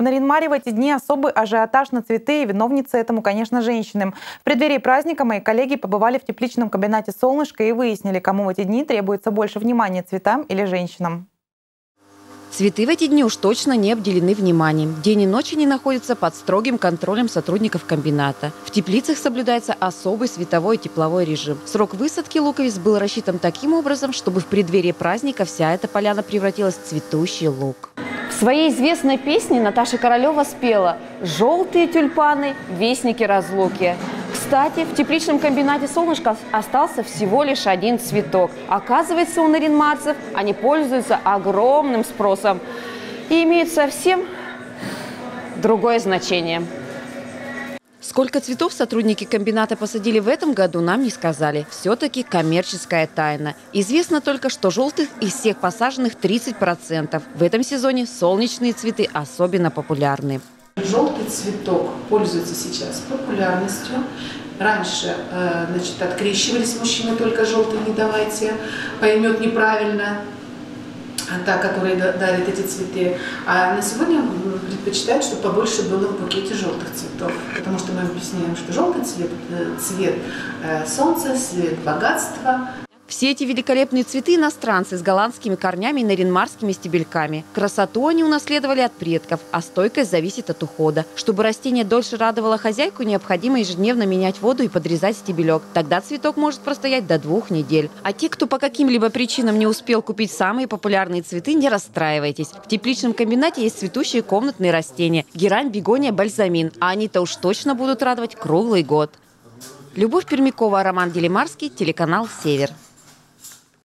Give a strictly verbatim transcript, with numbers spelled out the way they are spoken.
В Нарьян-Маре в эти дни особый ажиотаж на цветы, и виновницы этому, конечно, женщины. В преддверии праздника мои коллеги побывали в тепличном кабинете «Солнышко» и выяснили, кому в эти дни требуется больше внимания – цветам или женщинам. Цветы в эти дни уж точно не обделены вниманием. День и ночь они находятся под строгим контролем сотрудников комбината. В теплицах соблюдается особый световой и тепловой режим. Срок высадки луковиц был рассчитан таким образом, чтобы в преддверии праздника вся эта поляна превратилась в цветущий луг. В своей известной песне Наташа Королева спела «Желтые тюльпаны – вестники разлуки». Кстати, в тепличном комбинате «Солнышко» остался всего лишь один цветок. Оказывается, у нарьянмарцев они пользуются огромным спросом и имеют совсем другое значение. Сколько цветов сотрудники комбината посадили в этом году, нам не сказали. Все-таки коммерческая тайна. Известно только, что желтых из всех посаженных тридцать процентов. В этом сезоне солнечные цветы особенно популярны. Желтый цветок пользуется сейчас популярностью. Раньше, значит, открещивались мужчины, только желтый не давайте, поймет неправильно та, которая дарит эти цветы. А на сегодня предпочитают, чтобы побольше было в букете желтых цветов, потому что мы объясняем, что желтый цвет – цвет солнца, цвет богатства. Все эти великолепные цветы иностранцы с голландскими корнями и нарьянмарскими стебельками. Красоту они унаследовали от предков, а стойкость зависит от ухода. Чтобы растение дольше радовало хозяйку, необходимо ежедневно менять воду и подрезать стебелек. Тогда цветок может простоять до двух недель. А те, кто по каким-либо причинам не успел купить самые популярные цветы, не расстраивайтесь. В тепличном комбинате есть цветущие комнатные растения – герань, бегония, бальзамин. А они-то уж точно будут радовать круглый год. Любовь Пермякова, Роман Гелимарский, телеканал «Север».